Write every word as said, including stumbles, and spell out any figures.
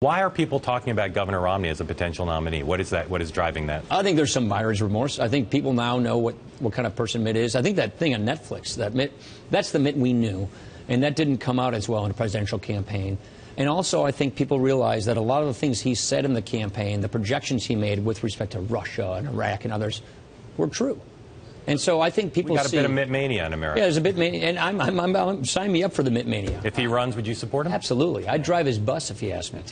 Why are people talking about Governor Romney as a potential nominee? What is that? What is driving that? I think there's some buyer's remorse. I think people now know what, what kind of person Mitt is. I think that thing on Netflix, that Mitt, that's the Mitt we knew, and that didn't come out as well in a presidential campaign. And also, I think people realize that a lot of the things he said in the campaign, the projections he made with respect to Russia and Iraq and others, were true. And so I think people we got a see, bit of Mitt mania in America. Yeah, there's a bit mania, and I'm, I'm, I'm, I'm sign me up for the Mitt mania. If he runs, would you support him? Absolutely, I'd drive his bus if he asked me to.